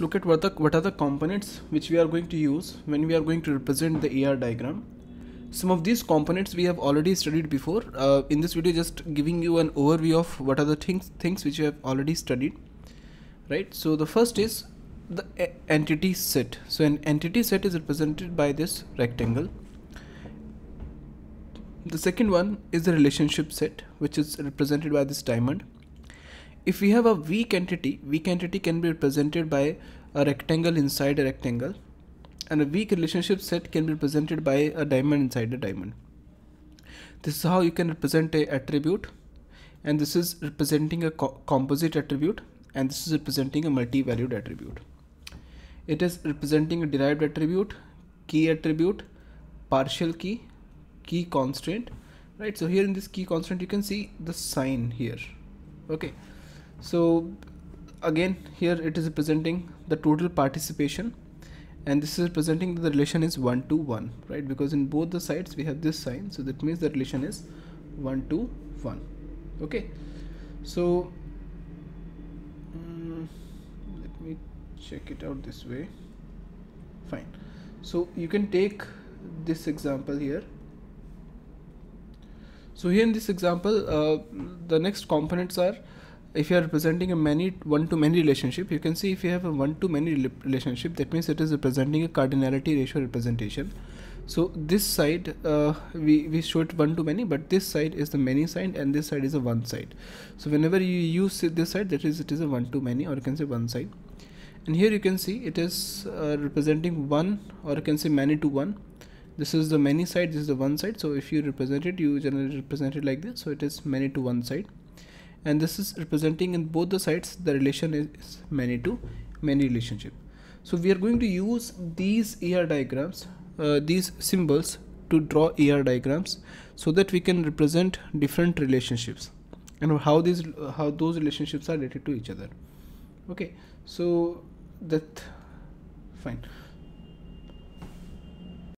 Let's look at what are the components which we are going to use when we are going to represent the ER diagram. Some of these components we have already studied before. In this video, just giving you an overview of what are the things which you have already studied, right? So the first is the entity set. So an entity set is represented by this rectangle. The second one is the relationship set, which is represented by this diamond. If we have a weak entity can be represented by a rectangle inside a rectangle. And a weak relationship set can be represented by a diamond inside a diamond. This is how you can represent an attribute, and this is representing a composite attribute, and this is representing a multi-valued attribute. It is representing a derived attribute, key attribute, partial key, key constraint, right? So here in this key constraint you can see the sign here, okay? So again here it is representing the total participation, and this is representing that the relation is 1 to 1, right? Because in both the sides we have this sign, so that means the relation is 1 to 1, okay? So let me check it out this way. Fine, so you can take this example here. So here in this example, the next components are, if you are representing a one-to-many relationship, you can see if you have a one-to-many relationship, that means it is representing a cardinality ratio representation. So this side we show it one-to-many, but this side is the many side and this side is a one side. So whenever you use this side, that is, it is a one-to-many, or you can say one side. And here you can see it is representing one, or you can say many to one. This is the many side, this is the one side. So if you represent it, you generally represent it like this. So it is many to one side. And this is representing in both the sides the relation is many to many relationship. So we are going to use these ER diagrams, these symbols, to draw ER diagrams so that we can represent different relationships and how those relationships are related to each other, okay? So that fine.